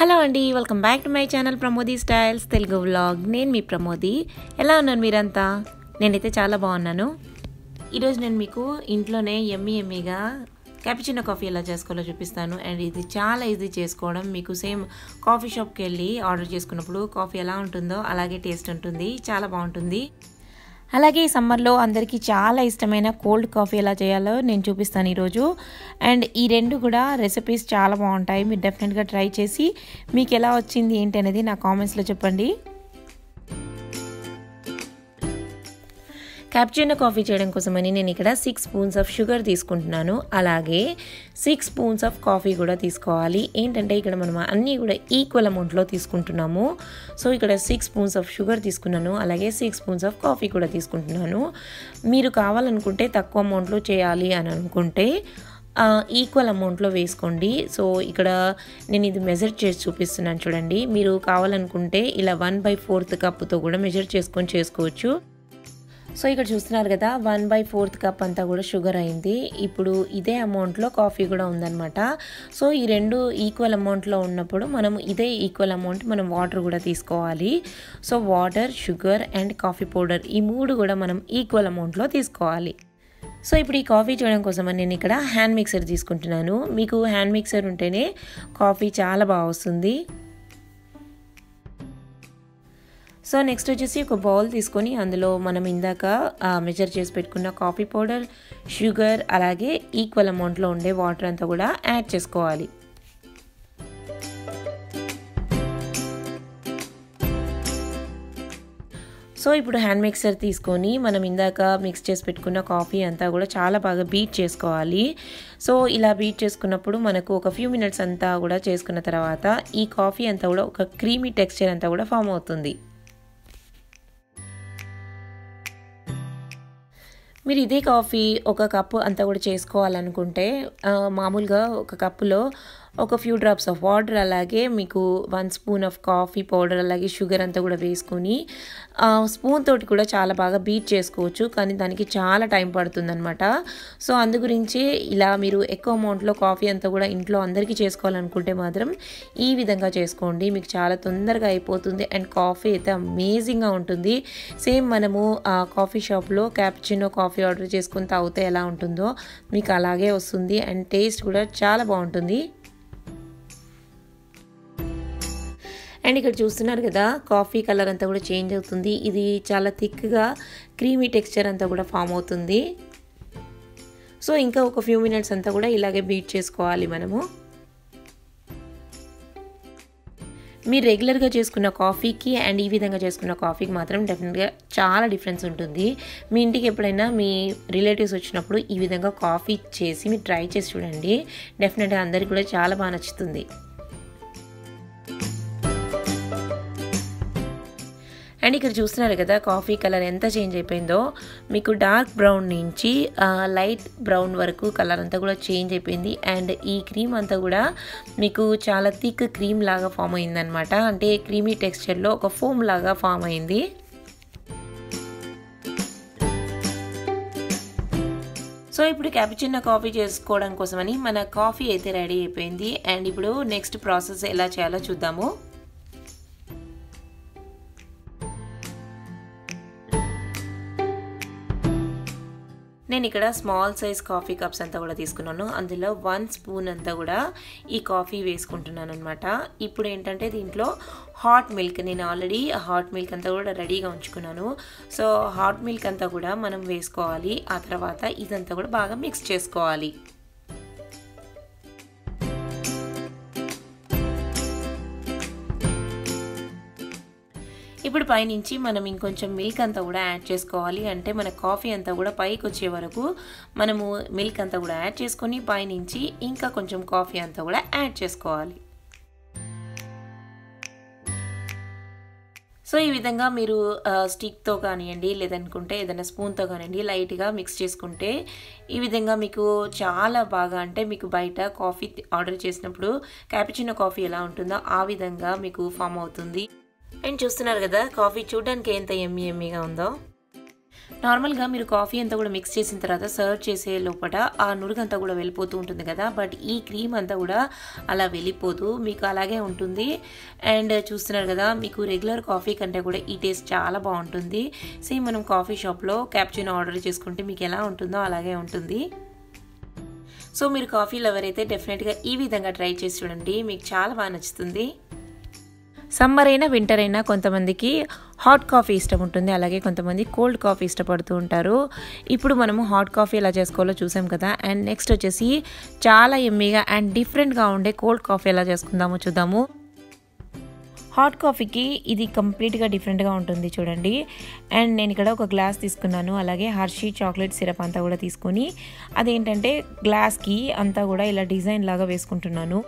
Hello అండి, welcome back to my channel Pramodi styles Telugu vlog. నేను మీ ప్రమోది. ఎలా ఉన్నాను మీరంతా? నేనైతే చాలా బాగున్నాను. ఈరోజు నేను మీకు ఇంట్లోనే ఎమ్మీ ఎమ్మీగా క్యాపుచినో కాఫీ ఎలా చేసుకోవాలో చూపిస్తాను. అండ్ ఇది చాలా ఈజీ చేసుకోవడం. మీకు సేమ్ కాఫీ షాప్కి వెళ్ళి ఆర్డర్ చేసుకున్నప్పుడు కాఫీ ఎలా ఉంటుందో అలాగే టేస్ట్ ఉంటుంది, చాలా బాగుంటుంది. అలాగే ఈ సమ్మర్లో అందరికీ చాలా ఇష్టమైన కోల్డ్ కాఫీ ఎలా చేయాలో నేను చూపిస్తాను ఈరోజు. అండ్ ఈ రెండు కూడా రెసిపీస్ చాలా బాగుంటాయి. మీరు డెఫినెట్గా ట్రై చేసి మీకు ఎలా వచ్చింది ఏంటి అనేది నా కామెంట్స్లో చెప్పండి. క్యాపుచినో కాఫీ చేయడం కోసమని నేను ఇక్కడ 6 స్పూన్స్ ఆఫ్ షుగర్ తీసుకుంటున్నాను. అలాగే 6 స్పూన్స్ ఆఫ్ కాఫీ కూడా తీసుకోవాలి. ఏంటంటే ఇక్కడ మనం అన్నీ కూడా ఈక్వల్ అమౌంట్లో తీసుకుంటున్నాము. సో ఇక్కడ 6 స్పూన్స్ ఆఫ్ షుగర్ తీసుకున్నాను, అలాగే 6 స్పూన్స్ ఆఫ్ కాఫీ కూడా తీసుకుంటున్నాను. మీరు కావాలనుకుంటే తక్కువ అమౌంట్లో చేయాలి అని అనుకుంటే ఈక్వల్ అమౌంట్లో వేసుకోండి. సో ఇక్కడ నేను ఇది మెజర్ చేసి చూపిస్తున్నాను చూడండి. మీరు కావాలనుకుంటే ఇలా 1/4 కప్తో కూడా మెజర్ చేసుకొని చేసుకోవచ్చు. సో ఇక్కడ చూస్తున్నారు కదా, 1/4 కప్ అంతా కూడా షుగర్ అయింది. ఇప్పుడు ఇదే అమౌంట్లో కాఫీ కూడా ఉందన్నమాట. సో ఈ రెండు ఈక్వల్ అమౌంట్లో ఉన్నప్పుడు మనం ఇదే ఈక్వల్ అమౌంట్ మనం వాటర్ కూడా తీసుకోవాలి. So water, sugar and coffee powder ఈ మూడు కూడా మనం ఈక్వల్ అమౌంట్లో తీసుకోవాలి. సో ఇప్పుడు ఈ కాఫీ చేయడం కోసం నేను ఇక్కడ హ్యాండ్ మిక్సర్ తీసుకుంటున్నాను. మీకు హ్యాండ్ మిక్సర్ ఉంటేనే కాఫీ చాలా బాగా వస్తుంది. సో నెక్స్ట్ వచ్చేసి ఒక బౌల్ తీసుకొని అందులో మనం ఇందాక మెజర్ చేసి పెట్టుకున్న కాఫీ పౌడర్, షుగర్ అలాగే ఈక్వల్ అమౌంట్లో ఉండే వాటర్ అంతా కూడా యాడ్ చేసుకోవాలి. సో ఇప్పుడు హ్యాండ్ మిక్సర్ తీసుకొని మనం ఇందాక మిక్స్ చేసి పెట్టుకున్న కాఫీ అంతా కూడా చాలా బాగా బీట్ చేసుకోవాలి. సో ఇలా బీట్ చేసుకున్నప్పుడు మనకు ఒక ఫ్యూ మినిట్స్ అంతా కూడా చేసుకున్న తర్వాత ఈ కాఫీ అంతా కూడా ఒక క్రీమీ టెక్స్చర్ అంతా కూడా ఫామ్ అవుతుంది. మీరు ఇదే కాఫీ ఒక కప్పు అంతా కూడా చేసుకోవాలనుకుంటే మామూలుగా ఒక కప్పులో ఒక ఫ్యూ డ్రాప్స్ ఆఫ్ వాటర్, అలాగే మీకు 1 స్పూన్ ఆఫ్ కాఫీ పౌడర్, అలాగే షుగర్ అంతా కూడా వేసుకొని స్పూన్ తోటి కూడా చాలా బాగా బీట్ చేసుకోవచ్చు. కానీ దానికి చాలా టైం పడుతుందన్నమాట. సో అందు గురించి ఇలా మీరు ఎక్కువ అమౌంట్లో కాఫీ అంతా కూడా ఇంట్లో అందరికీ చేసుకోవాలనుకుంటే మాత్రం ఈ విధంగా చేసుకోండి, మీకు చాలా తొందరగా అయిపోతుంది. అండ్ కాఫీ అయితే అమేజింగ్గా ఉంటుంది. సేమ్ మనము కాఫీ షాప్లో క్యాపుచినో కాఫీ ఆర్డర్ చేసుకుని తాగితే ఎలా ఉంటుందో మీకు అలాగే వస్తుంది. అండ్ టేస్ట్ కూడా చాలా బాగుంటుంది. అండ్ ఇక్కడ చూస్తున్నారు కదా, కాఫీ కలర్ అంతా కూడా చేంజ్ అవుతుంది. ఇది చాలా థిక్గా క్రీమీ టెక్స్చర్ అంతా కూడా ఫామ్ అవుతుంది. సో ఇంకా ఒక ఫ్యూ మినిట్స్ అంతా కూడా ఇలాగే బీట్ చేసుకోవాలి మనము. మీరు రెగ్యులర్గా చేసుకున్న కాఫీకి అండ్ ఈ విధంగా చేసుకున్న కాఫీకి మాత్రం డెఫినెట్గా చాలా డిఫరెన్స్ ఉంటుంది. మీ ఇంటికి ఎప్పుడైనా మీ రిలేటివ్స్ వచ్చినప్పుడు ఈ విధంగా కాఫీ చేసి మీరు ట్రై చేసి చూడండి. డెఫినెట్గా అందరికీ కూడా చాలా బాగా నచ్చుతుంది. అండ్ ఇక్కడ చూస్తున్నారు కదా, కాఫీ కలర్ ఎంత చేంజ్ అయిపోయిందో. మీకు డార్క్ బ్రౌన్ నుంచి లైట్ బ్రౌన్ వరకు కలర్ అంతా కూడా చేంజ్ అయిపోయింది. అండ్ ఈ క్రీమ్ అంతా కూడా మీకు చాలా థిక్ క్రీమ్ లాగా ఫామ్ అయిందనమాట. అంటే క్రీమీ టెక్స్చర్లో ఒక ఫోమ్ లాగా ఫామ్ అయింది. సో ఇప్పుడు క్యాపుచినో కాఫీ చేసుకోవడం కోసమని మన కాఫీ అయితే రెడీ అయిపోయింది. అండ్ ఇప్పుడు నెక్స్ట్ ప్రాసెస్ ఎలా చేయాలో చూద్దాము. నేను ఇక్కడ స్మాల్ సైజ్ కాఫీ కప్స్ అంతా కూడా తీసుకున్నాను. అందులో 1 స్పూన్ అంతా కూడా ఈ కాఫీ వేసుకుంటున్నాను అనమాట. ఇప్పుడు ఏంటంటే దీంట్లో హాట్ మిల్క్, నేను ఆల్రెడీ హాట్ మిల్క్ అంతా కూడా రెడీగా ఉంచుకున్నాను. సో హాట్ మిల్క్ అంతా కూడా మనం వేసుకోవాలి. ఆ తర్వాత ఇదంతా కూడా బాగా మిక్స్ చేసుకోవాలి. ఇప్పుడు పైనుంచి మనం ఇంకొంచెం మిల్క్ అంతా కూడా యాడ్ చేసుకోవాలి. అంటే మన కాఫీ అంతా కూడా పైకి వచ్చే వరకు మనము మిల్క్ అంతా కూడా యాడ్ చేసుకొని పైనుంచి ఇంకా కొంచెం కాఫీ అంతా కూడా యాడ్ చేసుకోవాలి. సో ఈ విధంగా మీరు స్టిక్తో కానివ్వండి, లేదనుకుంటే ఏదైనా స్పూన్తో కానివ్వండి, లైట్గా మిక్స్ చేసుకుంటే ఈ విధంగా మీకు చాలా బాగా, అంటే మీకు బయట కాఫీ ఆర్డర్ చేసినప్పుడు క్యాపుచినో కాఫీ ఎలా ఉంటుందో ఆ విధంగా మీకు ఫామ్ అవుతుంది. అండ్ చూస్తున్నారు కదా, కాఫీ చూడడానికి ఎంత ఎమ్మీ ఎమ్మీగా ఉందో. Normal ga meeru coffee anta kuda mix chesin tarvata serve chese lopata aa nurugu anta kuda vellipotu untundi kada but ee cream anta kuda ala vellipodu meeku alage untundi and chustunnaru kada meeku regular coffee kante kuda ee taste chaala baaguntundi same manam coffee shop lo cappuccino order cheskunte meeku ela untundo alage untundi so meeru coffee lover aithe definitely ee vidhanga try chesi chudandi meeku chaala ba nachutundi Summer aina winter aina kontamandiki hot coffee ishtam untundi alage kontamandi cold coffee ishtapadutu untaru ippudu manamu hot coffee ela cheskolo chusam kada and next vachesi chaala yummy ga and different ga unde cold coffee ela cheskundamu chudamu hot coffee ki idi complete ga different ga untundi chudandi and nenu ikkada oka glass తీసుకున్నాను అలాగే Hershey chocolate syrup anta kuda తీసుకొని అది ఏంటంటే glass ki anta kuda ila design laga veskuntunnanu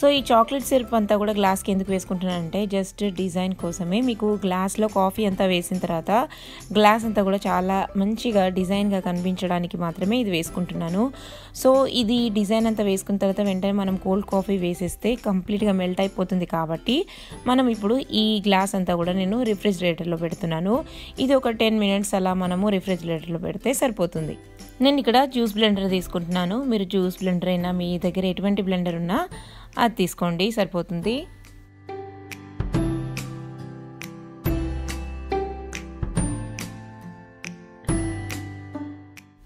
So, this chocolate syrup is a glass just design kosame. Meeku glass lo coffee anta vesin tarata glass anta kuda chaala manchiga design ga kanpinchadaniki maatrame idi veskuntunnanu. So, idi design anta veskunna tarata ventane manam cold coffee veseste complete ga melt ayipotundi kabatti manam ippudu ee glass anta kuda nenu refrigerator lo pedutunnanu. Idi oka 10 minutes ala manamu refrigerator lo pedithe saripotundi. నేను ఇక్కడ juice blender తీసుకుంటున్నాను మీరు juice blender అయినా మీ దగ్గర ఎటువంటి blender ఉన్నా అది తీసుకోండి సరిపోతుంది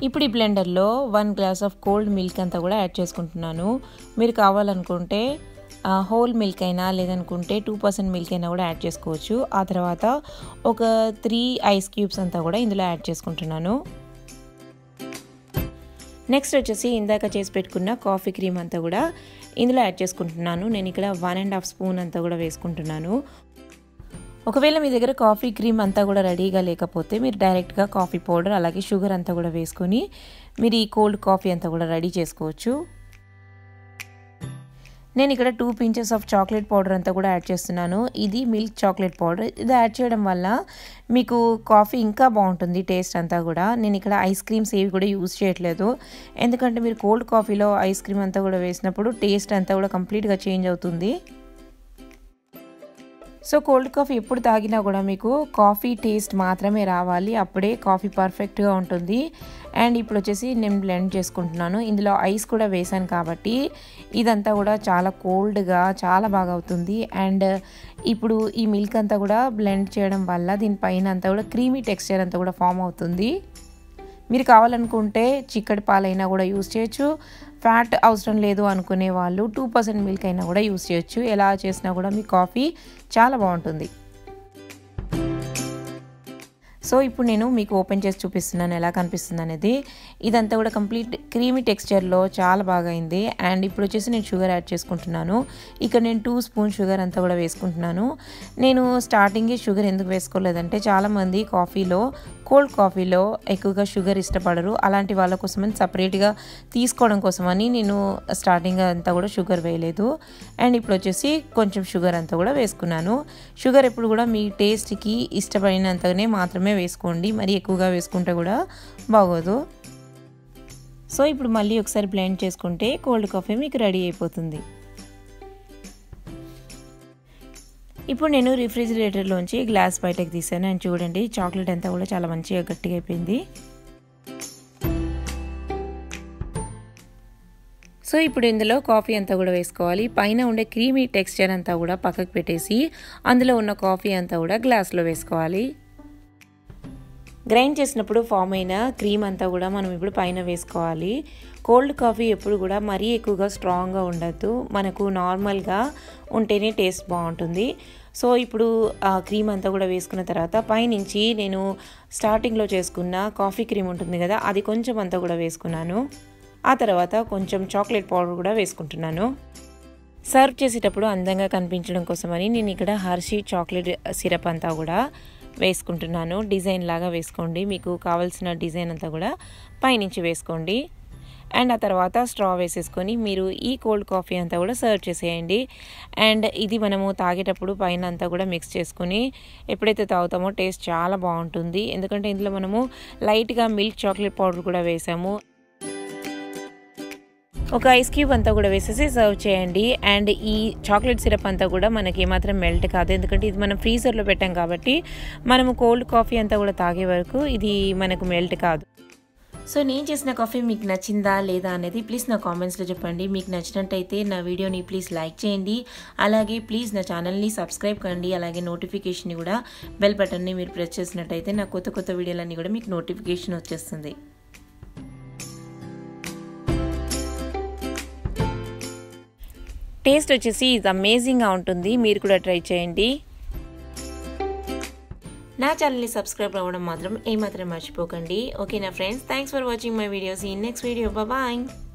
ఇప్పుడు ఈ బ్లెండర్ లో 1 గ్లాస్ ఆఫ్ కోల్డ్ మిల్క్ అంతా కూడా యాడ్ చేసుకుంటున్నాను మీరు కావాలనుకుంటే హోల్ మిల్క్ అయినా లేదనుకుంటే 2% మిల్క్ అయినా కూడా యాడ్ చేసుకోవచ్చు ఆ తర్వాత ఒక 3 ఐస్ క్యూబ్స్ అంతా కూడా ఇందులో యాడ్ చేసుకుంటున్నాను Next వచ్చేసి ఇందాక చేసి పెట్టుకున్న కాఫీ క్రీమ్ అంతా కూడా ఇందులో యాడ్ చేసుకుంటున్నాను నేను ఇక్కడ 1.5 స్పూన్ అంతా కూడా వేసుకుంటున్నాను ఒకవేళ మీ దగ్గర కాఫీ క్రీమ్ అంతా కూడా రెడీగా లేకపోతే మీరు డైరెక్ట్ గా కాఫీ పౌడర్ అలాగే షుగర్ అంతా కూడా వేసుకొని మీరు ఈ కోల్డ్ కాఫీ అంతా కూడా రెడీ చేసుకోవచ్చు నేను ఇక్కడ 2 pinches of chocolate powder అంతా కూడా యాడ్ చేస్తున్నాను ఇది మిల్క్ చాక్లెట్ పౌడర్ ఇది యాడ్ చేయడం వల్ల మీకు కాఫీ ఇంకా బాగుంటుంది టేస్ట్ అంతా కూడా నేను ఇక్కడ ఐస్ క్రీమ్స్ ఏవి కూడా యూస్ చేయట్లేదు ఎందుకంటే మీరు కోల్డ్ కాఫీలో ఐస్ క్రీమ్ అంతా కూడా వేసినప్పుడు టేస్ట్ అంతా కూడా కంప్లీట్ గా చేంజ్ అవుతుంది సో కోల్డ్ కాఫీ ఎప్పుడు తాగినా కూడా మీకు కాఫీ టేస్ట్ మాత్రమే రావాలి అప్పుడే కాఫీ పర్ఫెక్ట్ గా ఉంటుంది అండ్ ఇప్పుడు వచ్చేసి నేను బ్లెండ్ చేసుకుంటున్నాను ఇందులో ఐస్ కూడా వేసాను కాబట్టి ఇదంతా కూడా చాలా కోల్డ్ గా చాలా బాగా అవుతుంది అండ్ ఇప్పుడు ఈ మిల్క్ అంతా కూడా బ్లెండ్ చేయడం వల్ల దీనిపైన అంతా కూడా క్రీమీ టెక్స్చర్ అంతా కూడా ఫామ్ అవుతుంది మీరు కావాలనుకుంటే చిక్కడి పాలైనా కూడా యూస్ చేయొచ్చు ఫ్యాట్ అవసరం లేదు అనుకునే వాళ్ళు 2% మిల్క్ అయినా కూడా యూస్ చేయొచ్చు ఎలా చేసినా కూడా మీ కాఫీ చాలా బాగుంటుంది సో ఇప్పుడు నేను మీకు ఓపెన్ చేసి చూపిస్తున్నాను ఎలా కనిపిస్తుంది అనేది ఇదంతా కూడా కంప్లీట్ క్రీమీ టెక్స్చర్ లో చాలా బాగా అయింది అండ్ ఇప్పుడు వచ్చేసి నేను షుగర్ యాడ్ చేసుకుంటున్నాను ఇక్కడ నేను 2 స్పూన్ షుగర్ అంతా కూడా వేసుకుంటున్నాను నేను స్టార్టింగ్ షుగర్ ఎందుకు వేసుకోలేదంటే చాలా మంది కాఫీలో కోల్డ్ కాఫీలో ఎక్కువగా షుగర్ ఇష్టపడరు అలాంటి వాళ్ళ కోసమని సెపరేట్ గా తీసుకోవడం కోసమని నేను స్టార్టింగ్ అంతా కూడా షుగర్ వేయలేదు అండ్ ఇప్పుడు వచ్చేసి కొంచెం షుగర్ అంతా కూడా వేసుకున్నాను షుగర్ ఎప్పుడు కూడా మీ టేస్ట్ కి ఇష్టపడినంతనే మాత్రమే వేసుకోండి మరి ఎక్కువగా వేసుకుంటే కూడా బాగోదు సో ఇప్పుడు మళ్ళీ ఒకసారి బ్లెండ్ చేసుకుంటే కోల్డ్ కాఫీ మీకు రెడీ అయిపోతుంది ఇప్పుడు నేను రిఫ్రిజిరేటర్ లోంచి గ్లాస్ బయటకి తీసాను అండ్ చూడండి చాక్లెట్ అంతా కూడా చాలా మంచిగా గట్టిగా అయిపోయింది సో ఇప్పుడు ఇందులో కాఫీ అంతా కూడా వేసుకోవాలి పైన ఉండే క్రీమీ టెక్స్చర్ అంతా కూడా పక్కకు పెట్టేసి అందులో ఉన్న కాఫీ అంతా కూడా గ్లాస్ లో వేసుకోవాలి గ్రైండ్ చేసినప్పుడు ఫామ్ అయిన క్రీమ్ అంతా కూడా మనం ఇప్పుడు పైన వేసుకోవాలి కోల్డ్ కాఫీ ఎప్పుడు కూడా మరీ ఎక్కువగా స్ట్రాంగ్ గా ఉండదు మనకు నార్మల్ గా ఉంటేనే టేస్ట్ బాగుంటుంది సో ఇప్పుడు ఆ క్రీమ్ అంతా కూడా వేసుకున్న తర్వాత పై నుంచి నేను స్టార్టింగ్ లో చేసుకున్న కాఫీ క్రీమ్ ఉంటుంది కదా అది కొంచెం అంతా కూడా వేసుకున్నాను ఆ తర్వాత కొంచెం చాక్లెట్ పౌడర్ కూడా వేసుకుంటున్నాను సర్వ్ చేసేటప్పుడు అందంగా కనిపించడం కోసమని నేను ఇక్కడ హర్షీ చాక్లెట్ సిరప్ అంతా కూడా వేసుకుంటున్నాను డిజైన్ లాగా వేసుకోండి మీకు కావాల్సిన డిజైన్ అంతా కూడా పై నుంచి వేసుకోండి అండ్ ఆ తర్వాత స్ట్రా వేసేసుకొని మీరు ఈ కోల్డ్ కాఫీ అంతా కూడా సర్వ్ చేసేయండి అండ్ ఇది మనము తాగేటప్పుడు పైన అంతా కూడా మిక్స్ చేసుకొని ఎప్పుడైతే తాగుతామో టేస్ట్ చాలా బాగుంటుంది ఎందుకంటే ఇందులో మనము లైట్ గా మిల్క్ చాక్లెట్ పౌడర్ కూడా వేసాము ఒక ఐస్ క్యూబ్ అంతా కూడా వేసేసి సర్వ్ చేయండి. అండ్ ఈ చాక్లెట్ సిరప్ అంతా కూడా మనకి ఏమాత్రం మెల్ట్ కాదు, ఎందుకంటే ఇది మనం ఫ్రీజర్లో పెట్టాం కాబట్టి మనము కోల్డ్ కాఫీ అంతా కూడా తాగే వరకు ఇది మనకు మెల్ట్ కాదు. సో నేను చేసిన కాఫీ మీకు నచ్చిందా లేదా అనేది ప్లీజ్ నా కామెంట్స్లో చెప్పండి. మీకు నచ్చినట్టయితే నా వీడియోని ప్లీజ్ లైక్ చేయండి, అలాగే ప్లీజ్ నా ఛానల్ని సబ్స్క్రైబ్ కండి, అలాగే నోటిఫికేషన్ని కూడా బెల్ బటన్ని మీరు ప్రెస్ చేసినట్టయితే నా కొత్త కొత్త వీడియోలన్నీ కూడా మీకు నోటిఫికేషన్ వచ్చేస్తుంది. టేస్ట్ వచ్చేసి ఇది అమేజింగ్గా ఉంటుంది, మీరు కూడా ట్రై చేయండి. నా ఛానల్ని సబ్స్క్రైబ్ అవ్వడం మాత్రం ఏమాత్రం మర్చిపోకండి. ఓకేనా friends, thanks for watching my videos. ఈ నెక్స్ట్ వీడియో బాయ్.